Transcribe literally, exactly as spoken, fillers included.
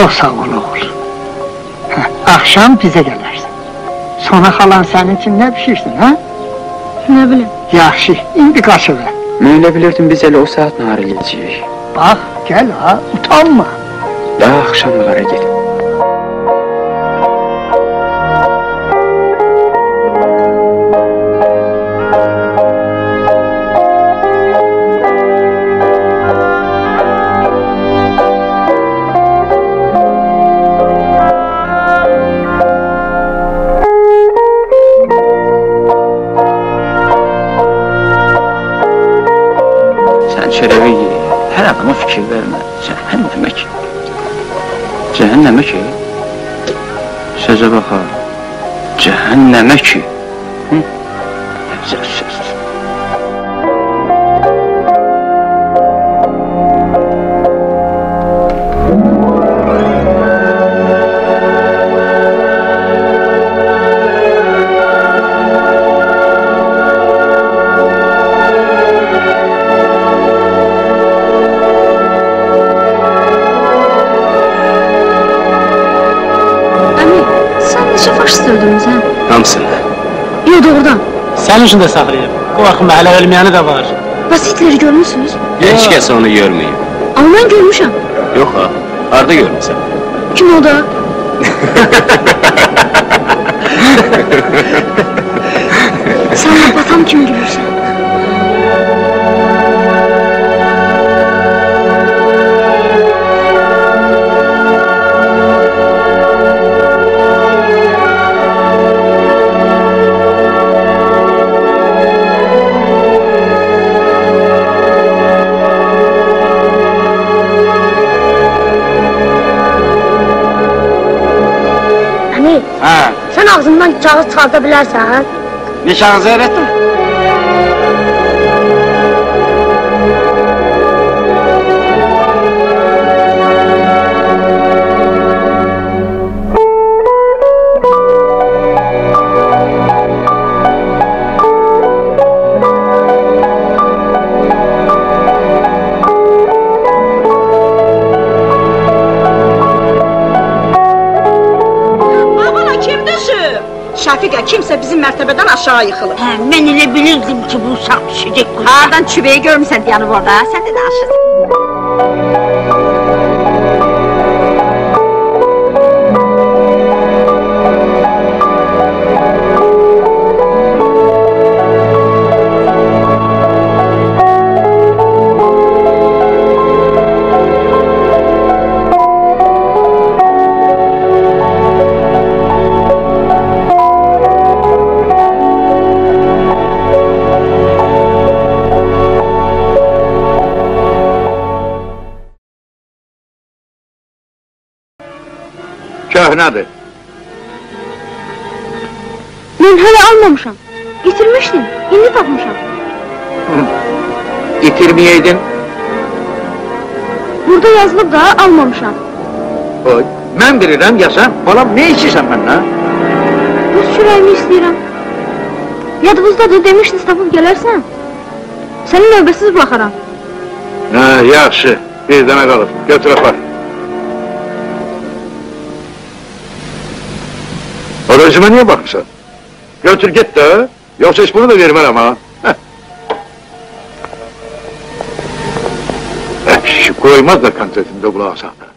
Çok sağ ol oğul. Akşam bize gelersin. Sonra kalan senin için ne pişirsin ha? Ne bileyim? Yaxşı, indi kaçıver. Neyle bilirdin biz hele o saat nahar eləyəcəyik? Bak gel ha, utanma. Daha akşam nahara gelin. Cəhənnəmə ki, sözə baxa, cəhənnəmə ki, hı? Söz, söz, söz. Sənin üçün də saxlayıb, o vaxtım hələ ölməyəni də var. Basitləri görmüşsünüz? Heç kəs onu görməyib. Ama mən görmüşəm. Yox ha, harada görmüsən? Kim o da? Sənlə batam kimi gülürsən. Ağzımdan kağız çıxarda bilərsən? Ne kağızı öğrettim? Kimsə bizim mərtəbədən aşağı yıxılır. Hə, mən elə bilirdim ki, bu uşaq düşecek. Haradan çübəyi görmüsən yanıb orada, sən də aşırı. Köhnədir. Mən hələ almamışam. İtirmişdim, indi tapmışam. İtirməyəydin? Burada yazılıb da almamışam. Oy, mən bilirəm ya sən, balam ne içirsən məndən? Buz çürəyimi istəyirəm. Yadınızdadır, demişdiniz tapıb gələrsən. Səni növbəsiz baxaram. Hə, yaxşı, bir dənə qalır, götür apar. Gözüme niye bakmışsın? Götür git de, yoksa hiç bunu da vermem ama. Heh. Heh, koymaz da kantretinde kulağı sağlar.